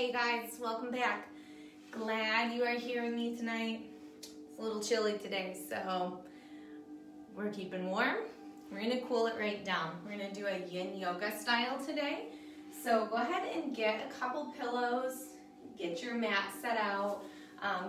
Hey guys, welcome back. Glad you are here with me tonight. It's a little chilly today, so we're keeping warm. We're gonna cool it right down. We're gonna do a yin yoga style today. So go ahead and get a couple pillows, get your mat set out,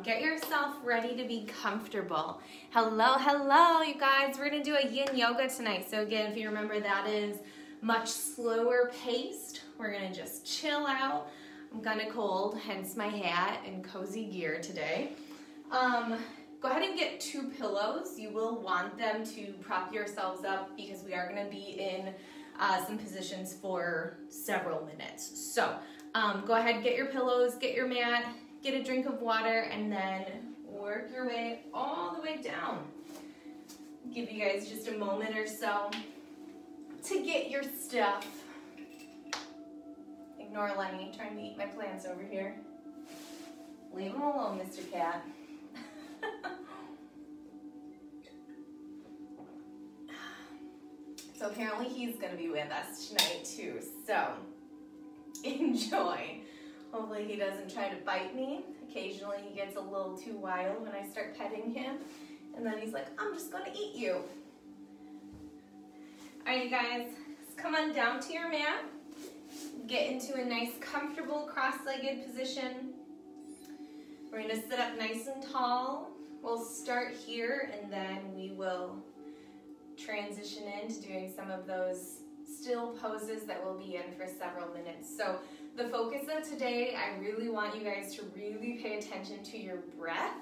get yourself ready to be comfortable. Hello, you guys. We're gonna do a yin yoga tonight. So again, if you remember, that is much slower paced. We're gonna just chill out. I'm kind of cold, hence my hat and cozy gear today. Go ahead and get two pillows. You will want them to prop yourselves up because we are gonna be in some positions for several minutes. So go ahead, get your pillows, get your mat, get a drink of water, and then work your way all the way down. Give you guys just a moment or so to get your stuff. Ignore Lenny trying to eat my plants over here. Leave him alone, Mr. Cat. So apparently he's gonna be with us tonight too, so enjoy. Hopefully he doesn't try to bite me. Occasionally he gets a little too wild when I start petting him, and then he's like, I'm just gonna eat you. All right, you guys, let's come on down to your mat. Get into a nice, comfortable, cross-legged position. We're gonna sit up nice and tall. We'll start here, and then we will transition into doing some of those still poses that we'll be in for several minutes. So the focus of today, I really want you guys to really pay attention to your breath.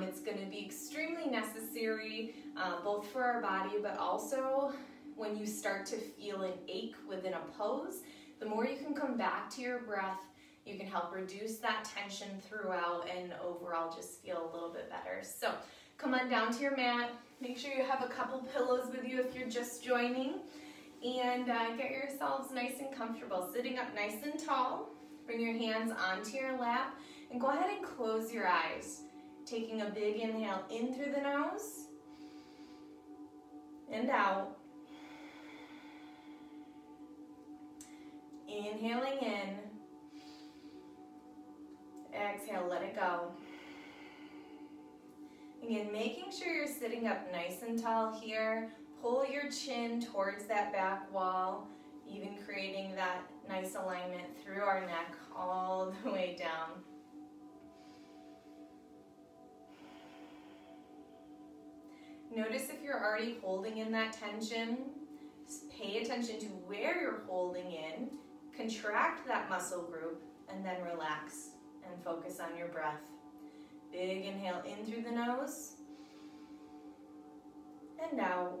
It's gonna be extremely necessary, both for our body, but also when you start to feel an ache within a pose, the more you can come back to your breath, you can help reduce that tension throughout and overall just feel a little bit better. So come on down to your mat. Make sure you have a couple pillows with you if you're just joining. And get yourselves nice and comfortable. Sitting up nice and tall, bring your hands onto your lap and go ahead and close your eyes. Taking a big inhale in through the nose and out. Inhaling in, exhale, let it go. Again, making sure you're sitting up nice and tall here. Pull your chin towards that back wall, even creating that nice alignment through our neck all the way down. Notice if you're already holding in that tension. Just pay attention to where you're holding in. Contract that muscle group and then relax and focus on your breath. Big inhale in through the nose and out.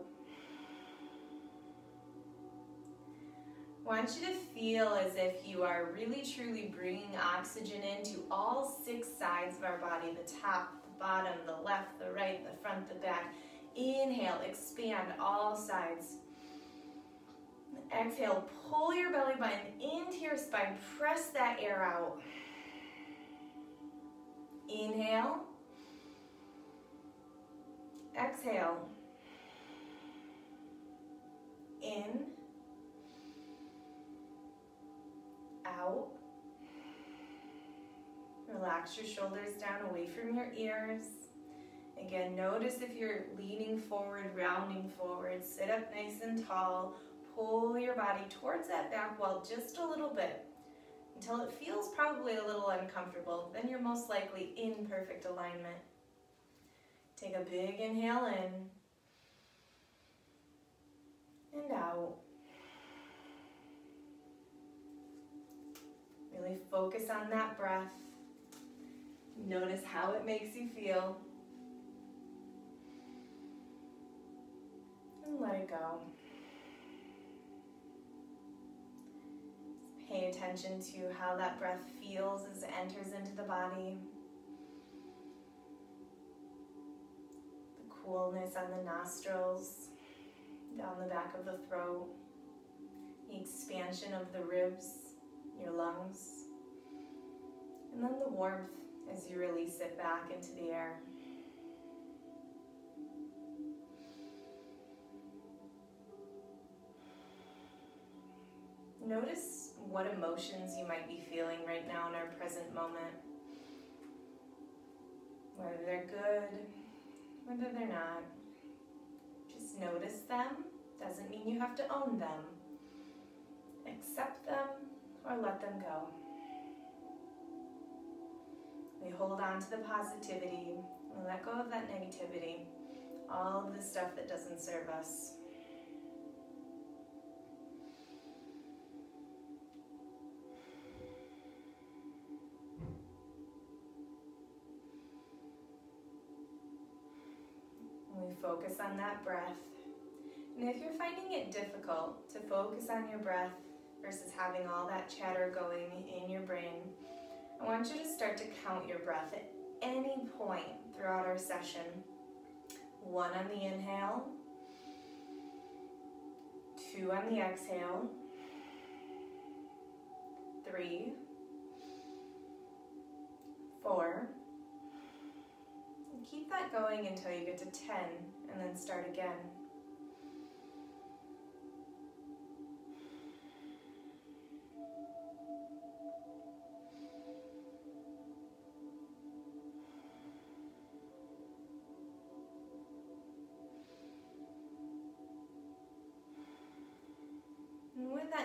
I want you to feel as if you are really truly bringing oxygen into all six sides of our body, the top, the bottom, the left, the right, the front, the back. Inhale, expand all sides. Exhale, pull your belly button into your spine, press that air out. Inhale, exhale, in, out. Relax your shoulders down away from your ears. Again, notice if you're leaning forward, rounding forward, sit up nice and tall. Pull your body towards that back wall just a little bit until it feels probably a little uncomfortable. Then you're most likely in perfect alignment. Take a big inhale in and out. Really focus on that breath. Notice how it makes you feel. And let it go. Pay attention to how that breath feels as it enters into the body. The coolness on the nostrils, down the back of the throat, the expansion of the ribs, your lungs, and then the warmth as you release it back into the air. Notice what emotions you might be feeling right now in our and present moment. Whether they're good, whether they're not, just notice them. Doesn't mean you have to own them. Accept them or let them go. We hold on to the positivity. We let go of that negativity. All of the stuff that doesn't serve us. We focus on that breath. And if you're finding it difficult to focus on your breath versus having all that chatter going in your brain, I want you to start to count your breath at any point throughout our session. 1 on the inhale, 2 on the exhale, 3, 4. And keep that going until you get to 10 and then start again.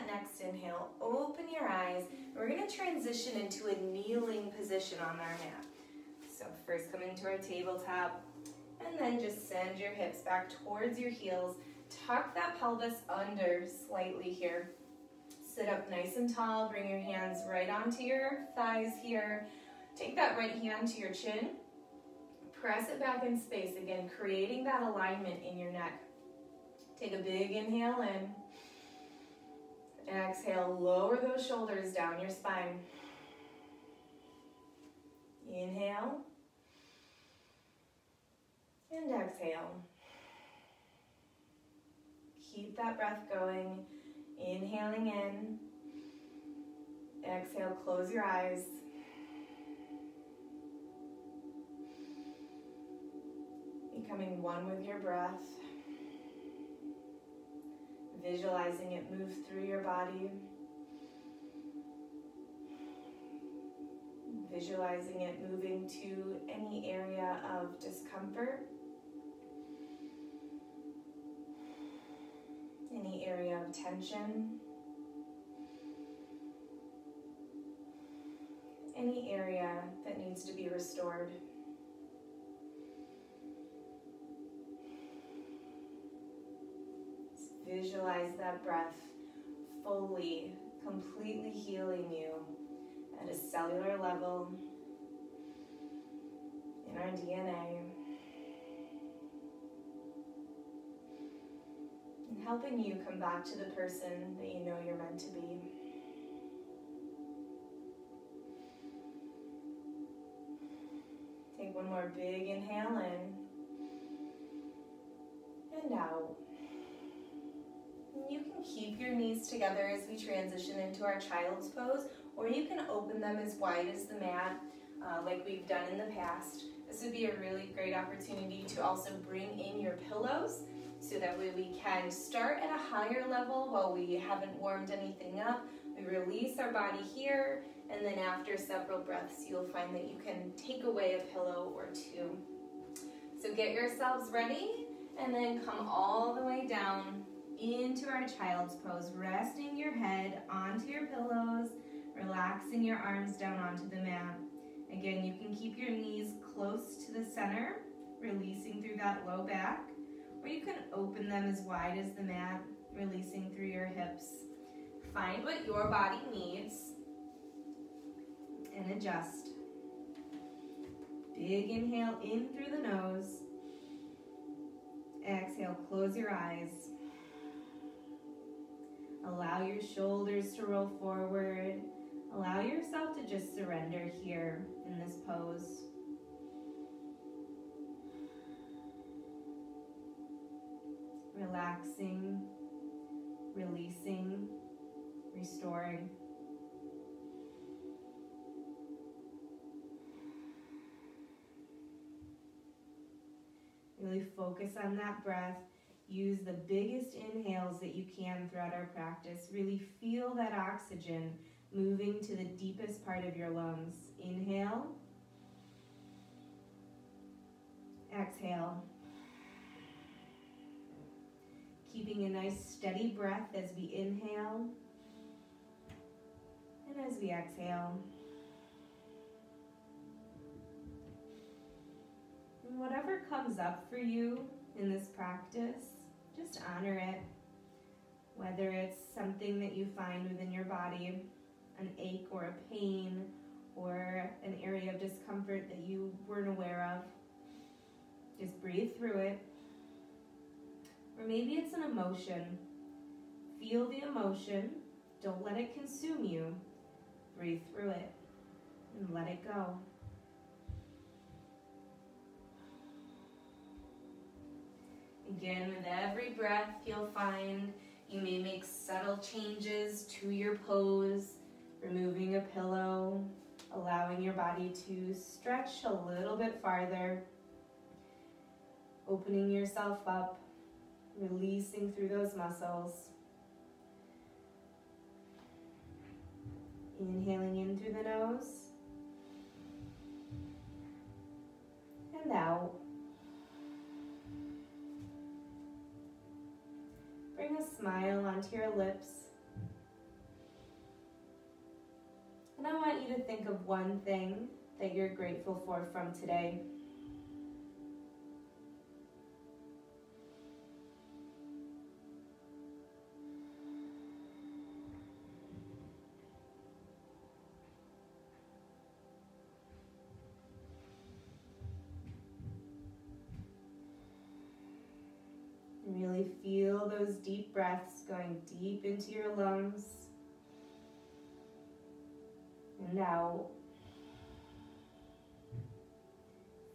Next inhale, open your eyes. We're going to transition into a kneeling position on our mat. So first come into our tabletop and then just send your hips back towards your heels. Tuck that pelvis under slightly here. Sit up nice and tall. Bring your hands right onto your thighs here. Take that right hand to your chin. Press it back in space again, creating that alignment in your neck. Take a big inhale in. Exhale, lower those shoulders down your spine. Inhale. And exhale. Keep that breath going. Inhaling in. Exhale, close your eyes. Becoming one with your breath. Visualizing it move through your body. Visualizing it moving to any area of discomfort. Any area of tension. Any area that needs to be restored. Visualize that breath fully, completely healing you at a cellular level, in our DNA, and helping you come back to the person that you know you're meant to be. Take one more big inhale in and out. You can keep your knees together as we transition into our child's pose, or you can open them as wide as the mat like we've done in the past. This would be a really great opportunity to also bring in your pillows so that way we can start at a higher level while we haven't warmed anything up. We release our body here, and then after several breaths you'll find that you can take away a pillow or two. So get yourselves ready and then come all the way down into our child's pose, resting your head onto your pillows, relaxing your arms down onto the mat. Again, you can keep your knees close to the center, releasing through that low back, or you can open them as wide as the mat, releasing through your hips. Find what your body needs and adjust. Big inhale in through the nose. Exhale, close your eyes. Allow your shoulders to roll forward. Allow yourself to just surrender here in this pose. Relaxing, releasing, restoring. Really focus on that breath. Use the biggest inhales that you can throughout our practice. Really feel that oxygen moving to the deepest part of your lungs. Inhale. Exhale. Keeping a nice steady breath as we inhale and as we exhale. And whatever comes up for you in this practice, just honor it. Whether it's something that you find within your body, an ache or a pain or an area of discomfort that you weren't aware of, just breathe through it. Or maybe it's an emotion. Feel the emotion. Don't let it consume you. Breathe through it and let it go. Again, with every breath you'll find you may make subtle changes to your pose, removing a pillow, allowing your body to stretch a little bit farther, opening yourself up, releasing through those muscles. Inhaling in through the nose and out. Bring a smile onto your lips. And I want you to think of one thing that you're grateful for from today. Really feel those deep breaths going deep into your lungs and out.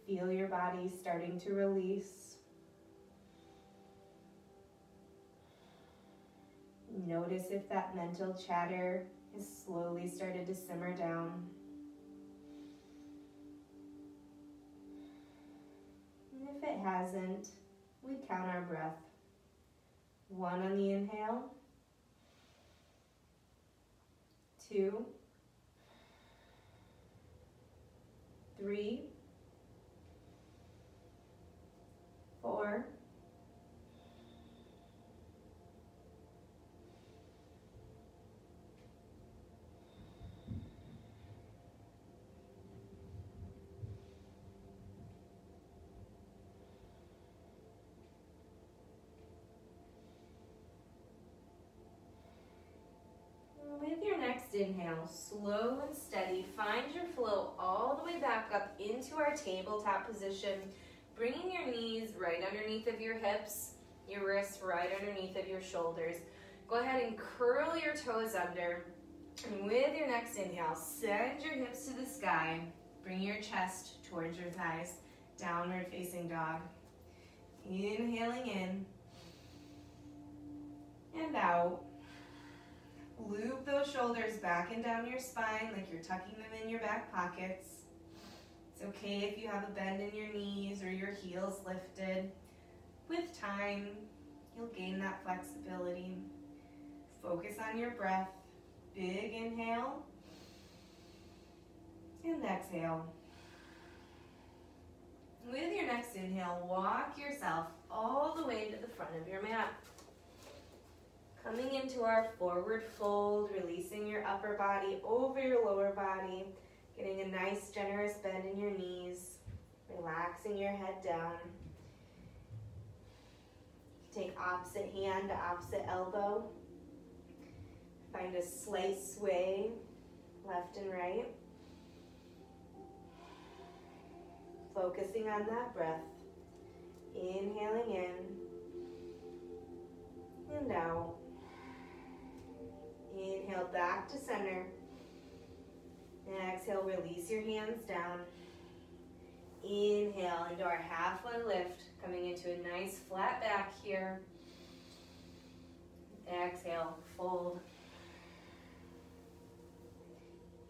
Feel your body starting to release. Notice if that mental chatter has slowly started to simmer down. And if it hasn't, we count our breath. One on the inhale, two, three, four, inhale, slow and steady, find your flow all the way back up into our tabletop position, bringing your knees right underneath of your hips, your wrists right underneath of your shoulders. Go ahead and curl your toes under, and with your next inhale, send your hips to the sky, bring your chest towards your thighs, downward facing dog. Inhaling in and out. Loop those shoulders back and down your spine like you're tucking them in your back pockets. It's okay if you have a bend in your knees or your heels lifted. With time, you'll gain that flexibility. Focus on your breath. Big inhale and exhale. With your next inhale, walk yourself all the way to the front of your mat. Coming into our forward fold, releasing your upper body over your lower body, getting a nice generous bend in your knees, relaxing your head down. Take opposite hand to opposite elbow. Find a slight sway, left and right. Focusing on that breath. Inhaling in and out. Inhale back to center. Exhale, release your hands down. Inhale into our halfway lift, coming into a nice flat back here. Exhale, fold.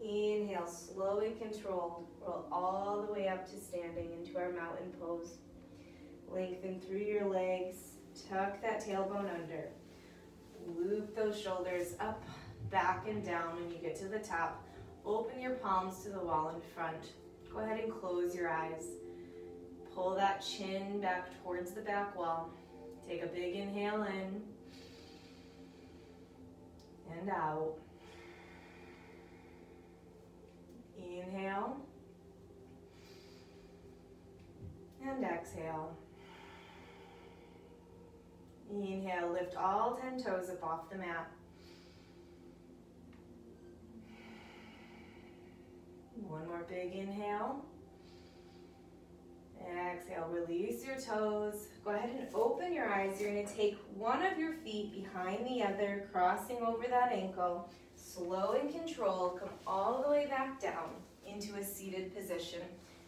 Inhale, slow and controlled. Roll all the way up to standing into our mountain pose. Lengthen through your legs. Tuck that tailbone under. Loop those shoulders up, back and down when you get to the top. Open your palms to the wall in front. Go ahead and close your eyes. Pull that chin back towards the back wall. Take a big inhale in and out. Inhale and exhale. Inhale, lift all 10 toes up off the mat. One more big inhale. Exhale, release your toes. Go ahead and open your eyes. You're going to take one of your feet behind the other, crossing over that ankle. Slow and controlled, come all the way back down into a seated position.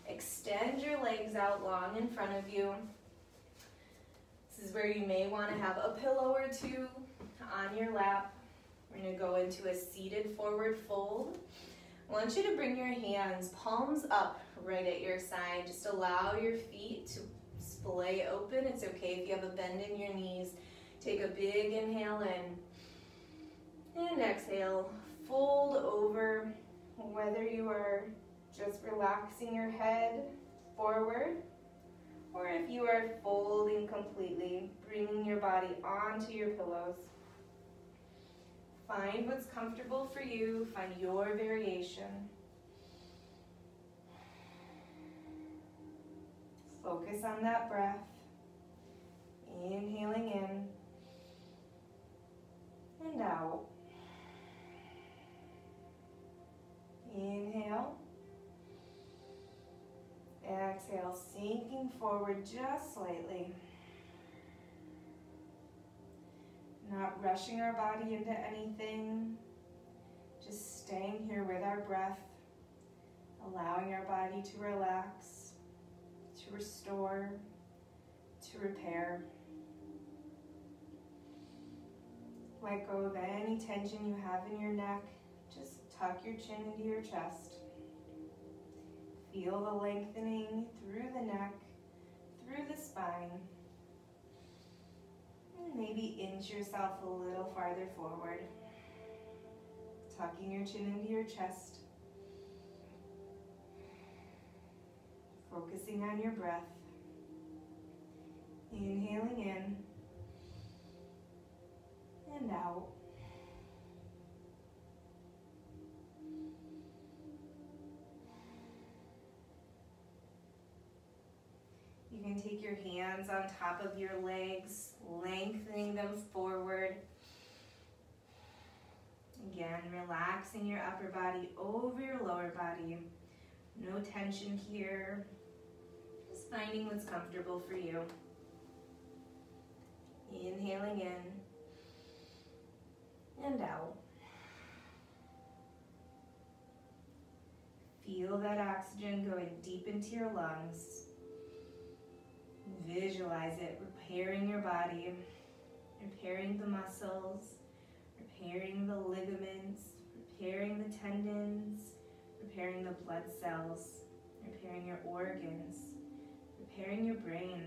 Extend your legs out long in front of you. This is where you may want to have a pillow or two on your lap. We're going to go into a seated forward fold. I want you to bring your hands, palms up right at your side. Just allow your feet to splay open. It's okay if you have a bend in your knees. Take a big inhale in and exhale. Fold over, whether you are just relaxing your head forward or if you are folding completely, bringing your body onto your pillows. Find what's comfortable for you. Find your variation. Focus on that breath. Inhaling in and out. Inhale. Exhale, sinking forward just slightly. Not rushing our body into anything, just staying here with our breath, allowing our body to relax, to restore, to repair. Let go of any tension you have in your neck, just tuck your chin into your chest. Feel the lengthening through the neck, through the spine. And maybe inch yourself a little farther forward, tucking your chin into your chest, focusing on your breath, inhaling in and out. You can take your hands on top of your legs, lengthening them forward. Again, relaxing your upper body over your lower body. No tension here. Just finding what's comfortable for you. Inhaling in and out. Feel that oxygen going deep into your lungs. Visualize it, repairing your body, repairing the muscles, repairing the ligaments, repairing the tendons, repairing the blood cells, repairing your organs, repairing your brain.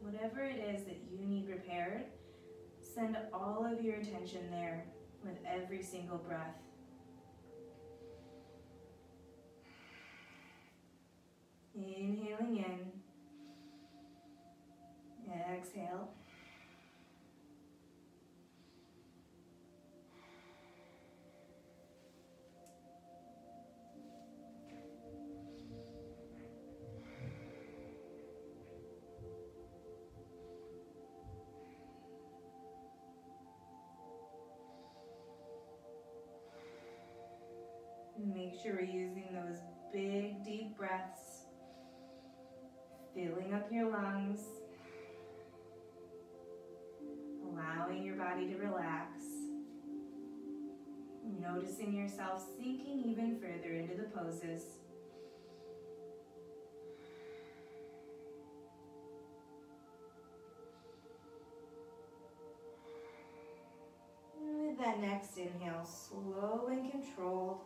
Whatever it is that you need repaired, send all of your attention there with every single breath. Inhaling in. Exhale. Make sure we're using those big, deep breaths, filling up your lungs. Allowing your body to relax, noticing yourself sinking even further into the poses. And with that next inhale, slow and controlled,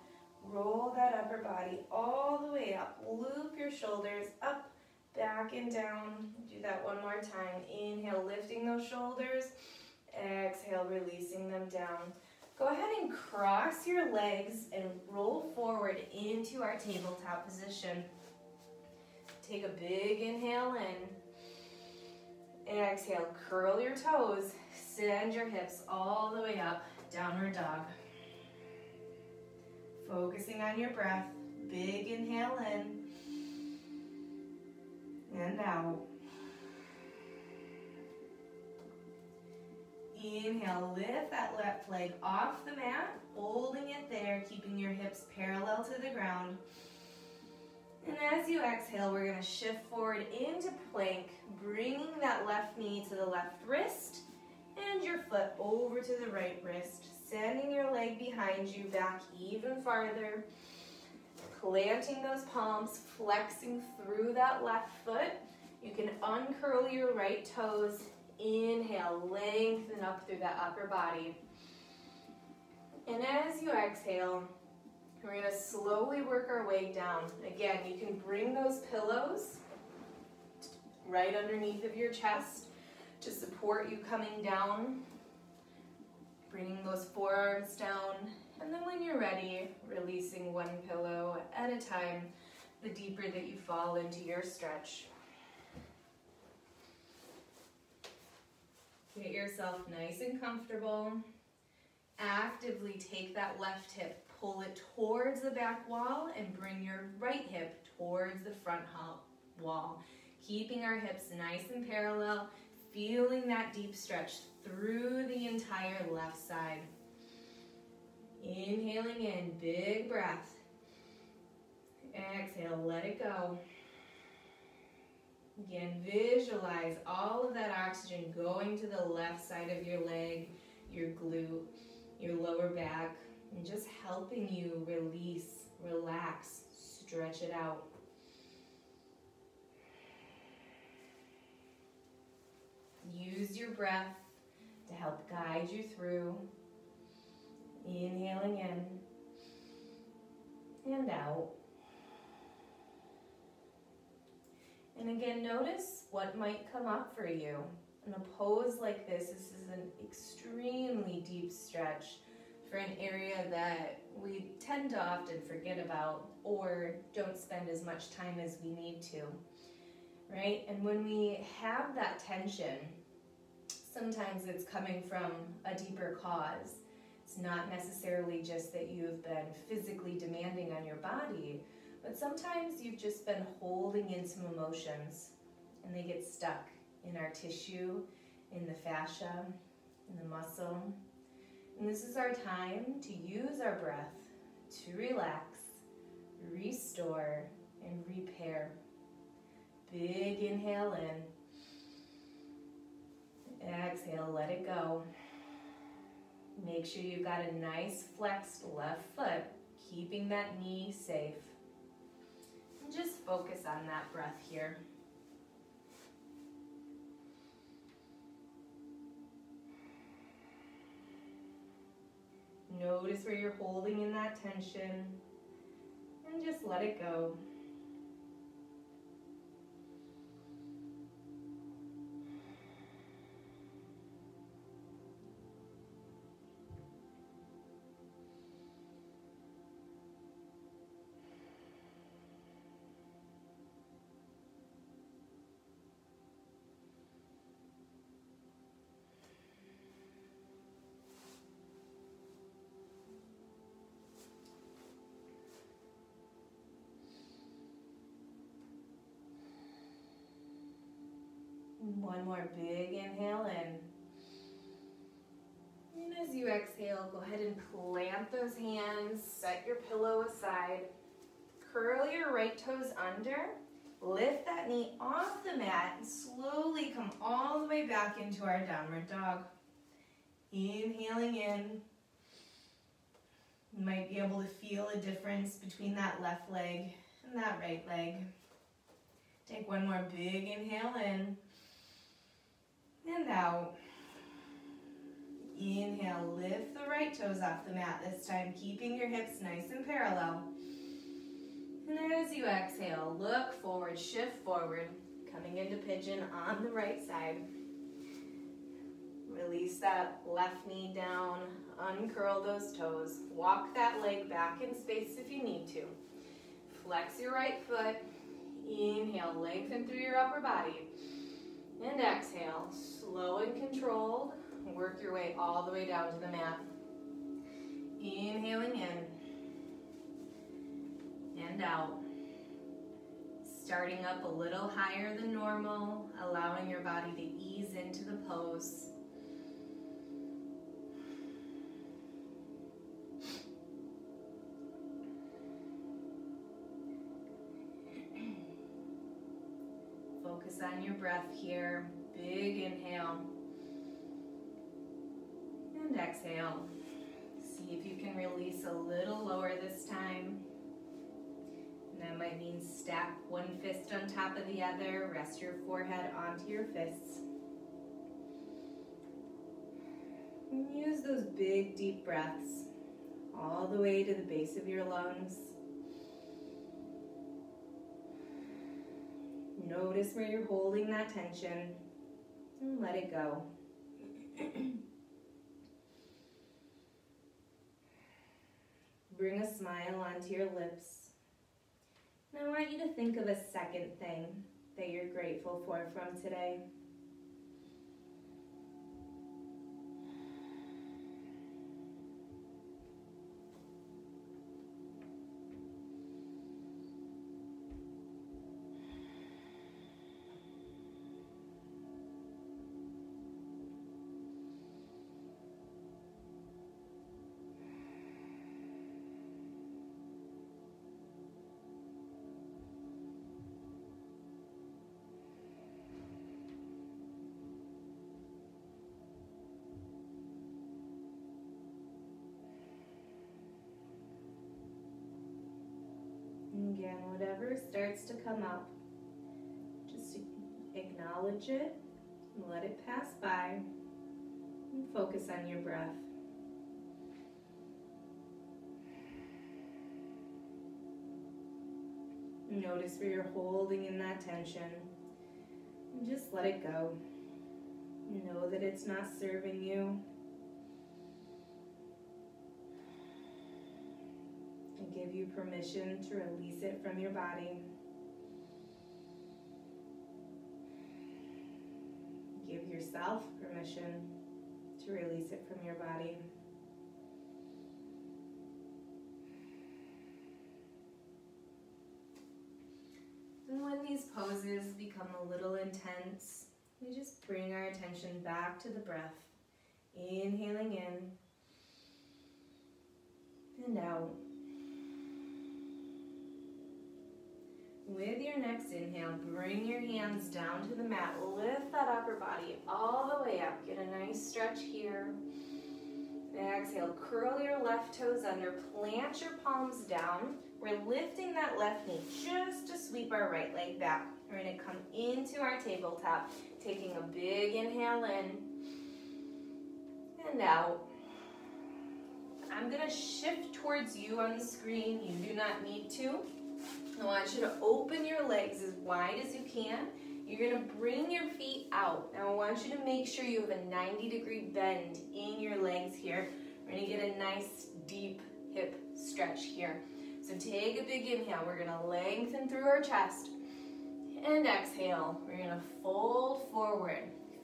roll that upper body all the way up, loop your shoulders up, back and down. Do that one more time. Inhale, lifting those shoulders. Exhale, releasing them down. Go ahead and cross your legs and roll forward into our tabletop position. Take a big inhale in. And exhale, curl your toes, send your hips all the way up, downward dog. Focusing on your breath, big inhale in and out. Inhale, lift that left leg off the mat, holding it there, keeping your hips parallel to the ground. And as you exhale, we're going to shift forward into plank, bringing that left knee to the left wrist and your foot over to the right wrist, sending your leg behind you back even farther, planting those palms, flexing through that left foot. You can uncurl your right toes. Inhale, lengthen up through that upper body. And as you exhale, we're going to slowly work our way down. Again, you can bring those pillows right underneath of your chest to support you coming down, bringing those forearms down, and then when you're ready, releasing one pillow at a time, the deeper that you fall into your stretch. Get yourself nice and comfortable. Actively take that left hip, pull it towards the back wall, and bring your right hip towards the front wall. Keeping our hips nice and parallel, feeling that deep stretch through the entire left side. Inhaling in, big breath. Exhale, let it go. Again, visualize all of that oxygen going to the left side of your leg, your glute, your lower back, and just helping you release, relax, stretch it out. Use your breath to help guide you through. Inhaling in and out. And again, notice what might come up for you. In a pose like this is an extremely deep stretch for an area that we tend to often forget about or don't spend as much time as we need to, right? And when we have that tension, sometimes it's coming from a deeper cause. It's not necessarily just that you've been physically demanding on your body, but sometimes you've just been holding in some emotions and they get stuck in our tissue, in the fascia, in the muscle. And this is our time to use our breath to relax, restore, and repair. Big inhale in. Exhale, let it go. Make sure you've got a nice flexed left foot, keeping that knee safe. Just focus on that breath here. Notice where you're holding in that tension and just let it go. One more big inhale in. And as you exhale, go ahead and plant those hands, set your pillow aside, curl your right toes under, lift that knee off the mat, and slowly come all the way back into our downward dog. Inhaling in. You might be able to feel a difference between that left leg and that right leg. Take one more big inhale in. And out. Inhale, lift the right toes off the mat this time, keeping your hips nice and parallel. And as you exhale, look forward, shift forward, coming into pigeon on the right side. Release that left knee down, uncurl those toes, walk that leg back in space if you need to. Flex your right foot, inhale, lengthen through your upper body, and exhale, slow and controlled, work your way all the way down to the mat. Inhaling in and out. Starting up a little higher than normal, allowing your body to ease into the pose. Focus on your breath here. Big inhale and exhale. See if you can release a little lower this time. That might mean stack one fist on top of the other, rest your forehead onto your fists. And use those big, deep breaths all the way to the base of your lungs. Notice where you're holding that tension and let it go. Bring a smile onto your lips. Now I want you to think of a second thing that you're grateful for from today. Again, whatever starts to come up, just acknowledge it, and let it pass by, and focus on your breath. Notice where you're holding in that tension, and just let it go. Know that it's not serving you. Give you permission to release it from your body. Give yourself permission to release it from your body. And when these poses become a little intense, we just bring our attention back to the breath. Inhaling in and out. With your next inhale, bring your hands down to the mat. Lift that upper body all the way up. Get a nice stretch here. Exhale, curl your left toes under. Plant your palms down. We're lifting that left knee just to sweep our right leg back. We're going to come into our tabletop, taking a big inhale in and out. I'm going to shift towards you on the screen. You do not need to. I want you to open your legs as wide as you can. You're going to bring your feet out. Now I want you to make sure you have a 90-degree bend in your legs here. We're going to get a nice deep hip stretch here. So take a big inhale. We're going to lengthen through our chest. And exhale. We're going to fold forward,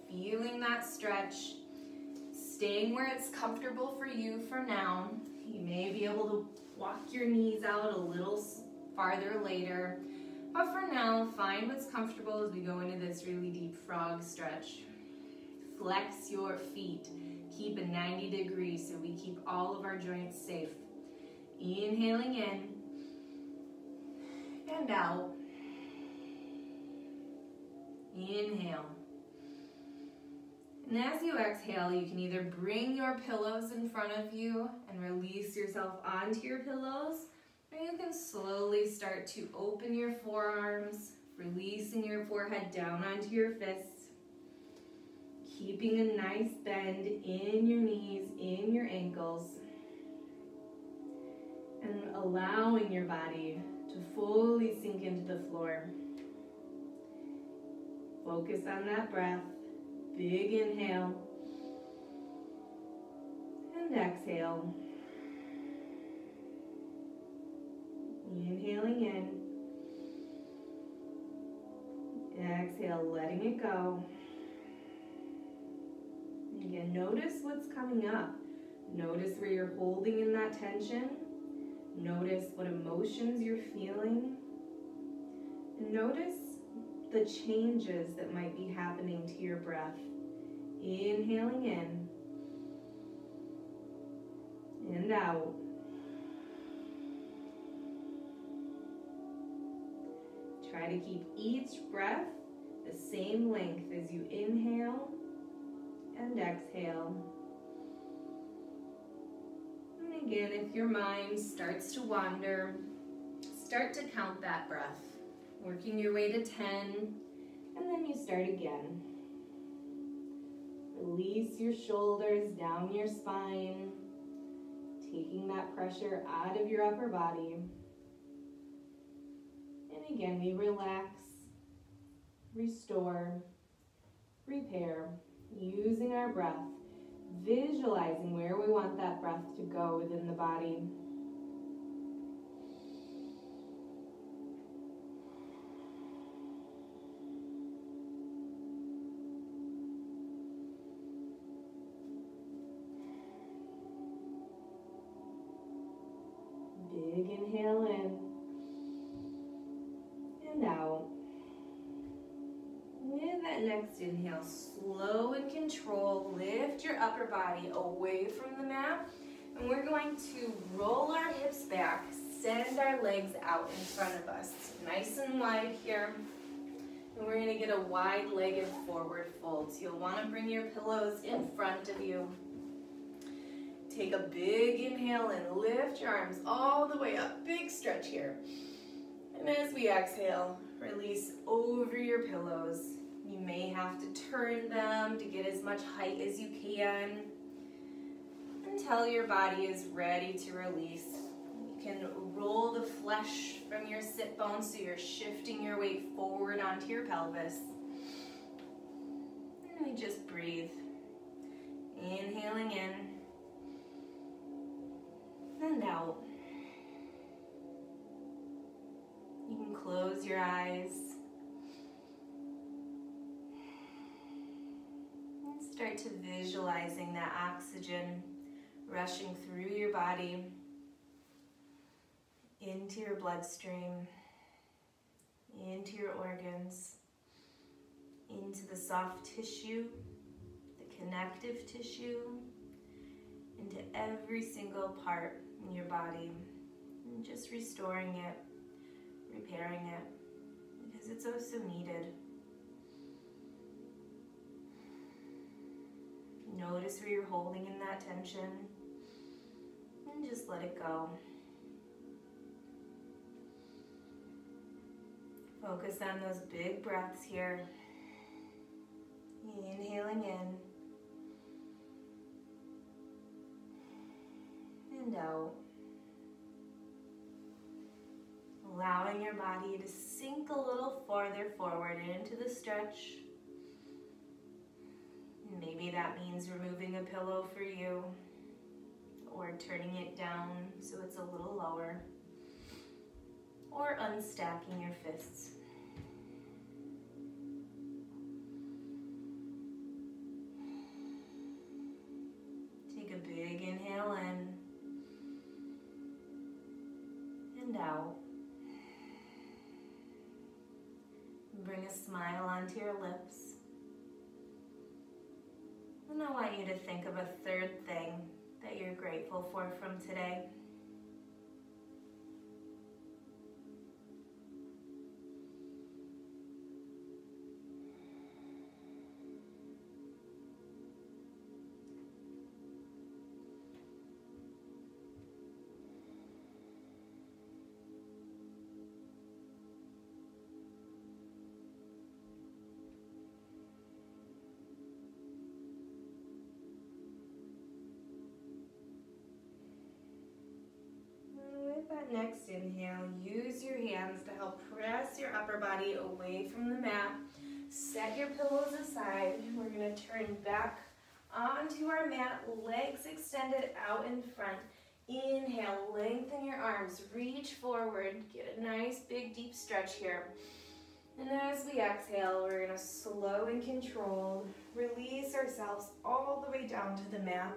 feeling that stretch, staying where it's comfortable for you for now. You may be able to walk your knees out a little farther later, but for now, find what's comfortable as we go into this really deep frog stretch. Flex your feet. Keep a 90 degrees so we keep all of our joints safe. Inhaling in and out. Inhale. And as you exhale, you can either bring your pillows in front of you and release yourself onto your pillows, and you can slowly start to open your forearms, releasing your forehead down onto your fists, keeping a nice bend in your knees, in your ankles, and allowing your body to fully sink into the floor. Focus on that breath. Big inhale and exhale. Inhaling in. Exhale, letting it go. Again, notice what's coming up. Notice where you're holding in that tension. Notice what emotions you're feeling. Notice the changes that might be happening to your breath. Inhaling in and out. Try to keep each breath the same length as you inhale and exhale. And again, if your mind starts to wander, start to count that breath, working your way to 10, and then you start again. Release your shoulders down your spine, taking that pressure out of your upper body. And again, we relax, restore, repair, using our breath, visualizing where we want that breath to go within the body. Big inhale in and out. With that next inhale, slow and controlled, lift your upper body away from the mat, and we're going to roll our hips back, send our legs out in front of us, nice and wide here, and we're going to get a wide-legged forward fold. So you'll want to bring your pillows in front of you. Take a big inhale and lift your arms all the way up. Big stretch here. And as we exhale, release over your pillows. You may have to turn them to get as much height as you can until your body is ready to release. You can roll the flesh from your sit bone so you're shifting your weight forward onto your pelvis. And we just breathe. Inhaling in and out. You can close your eyes and start to visualizing that oxygen rushing through your body into your bloodstream, into your organs, into the soft tissue, the connective tissue, into every single part in your body, and just restoring it, repairing it, because it's oh so needed. Notice where you're holding in that tension and just let it go. Focus on those big breaths here. Inhaling in and out, allowing your body to sink a little farther forward into the stretch. Maybe that means removing a pillow for you or turning it down so it's a little lower, or unstacking your fists. Take a big inhale in and out. Bring a smile onto your lips. And I want you to think of a third thing that you're grateful for from today. Next inhale, use your hands to help press your upper body away from the mat. Set your pillows aside. We're going to turn back onto our mat, legs extended out in front. Inhale, lengthen your arms, reach forward, get a nice big deep stretch here. And as we exhale, we're going to slow and controlled release ourselves all the way down to the mat,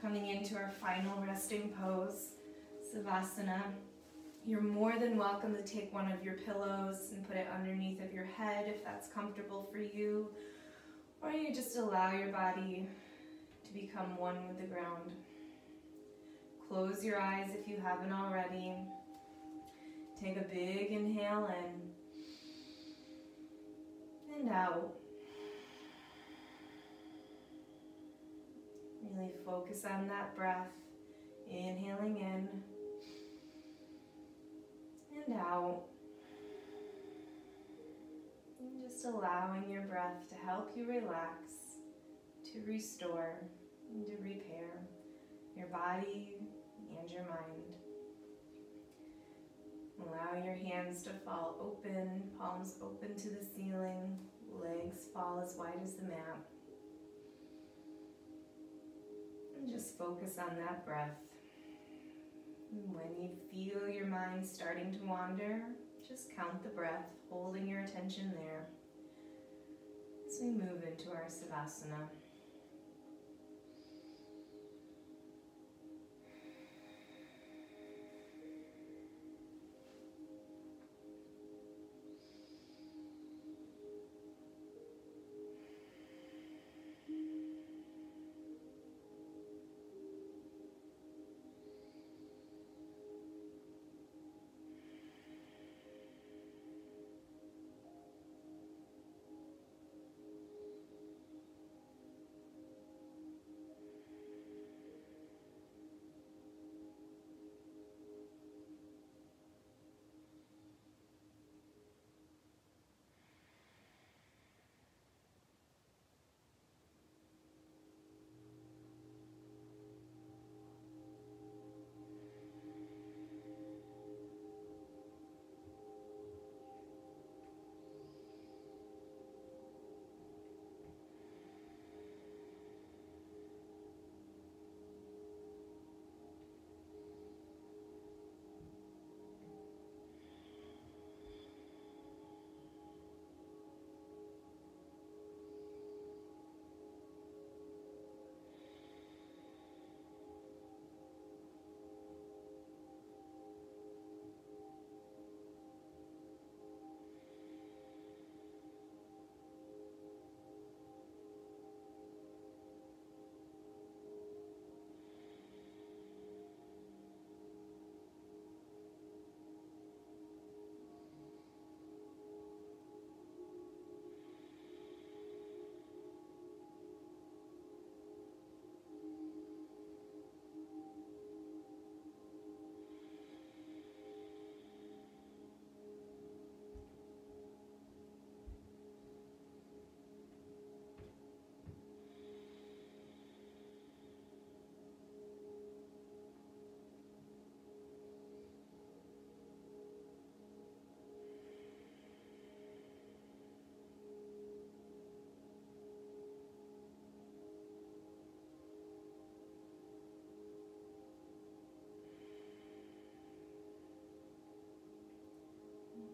coming into our final resting pose, Savasana. You're more than welcome to take one of your pillows and put it underneath of your head if that's comfortable for you, or you just allow your body to become one with the ground. Close your eyes if you haven't already. Take a big inhale in and out. Really focus on that breath, inhaling in and out, and just allowing your breath to help you relax, to restore, and to repair your body and your mind. Allow your hands to fall open, palms open to the ceiling, legs fall as wide as the mat. And just focus on that breath. When you feel your mind starting to wander, just count the breath, holding your attention there as we move into our Savasana.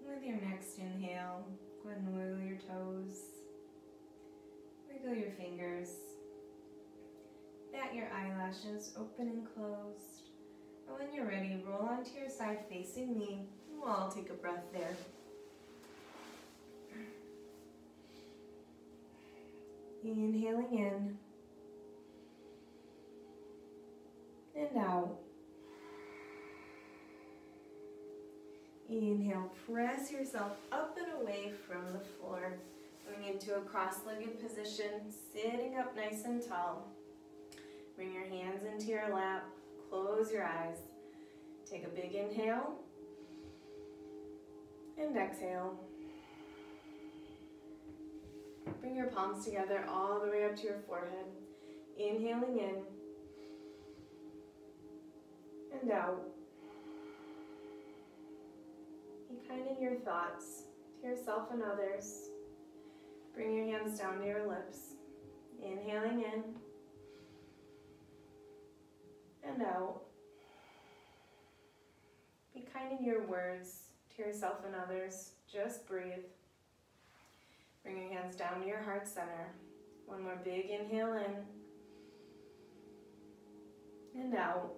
With your next inhale, go ahead and wiggle your toes, wiggle your fingers, bat your eyelashes open and closed, and when you're ready, roll onto your side facing me, and we'll all take a breath there. Inhaling in and out. Inhale, press yourself up and away from the floor, coming into a cross-legged position, sitting up nice and tall. Bring your hands into your lap, close your eyes. Take a big inhale and exhale. Bring your palms together all the way up to your forehead. Inhaling in and out. Kinding your thoughts to yourself and others. Bring your hands down to your lips. Inhaling in and out. Be kind in your words to yourself and others. Just breathe. Bring your hands down to your heart center. One more big inhale in and out.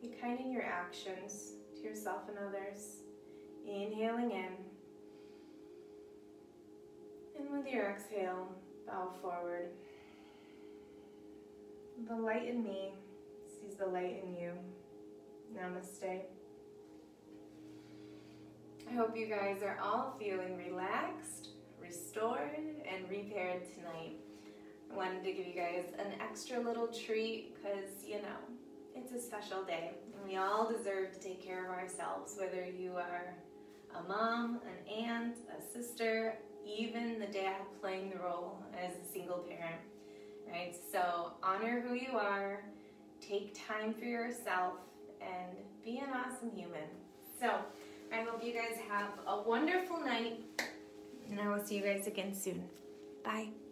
Be kind in your actions to yourself and others. Inhaling in. And with your exhale, bow forward. The light in me sees the light in you. Namaste. I hope you guys are all feeling relaxed, restored, and repaired tonight. I wanted to give you guys an extra little treat because, you know, it's a special day. And we all deserve to take care of ourselves, whether you are a mom, an aunt, a sister, even the dad playing the role as a single parent, right? So honor who you are, take time for yourself, and be an awesome human. So I hope you guys have a wonderful night, and I will see you guys again soon. Bye.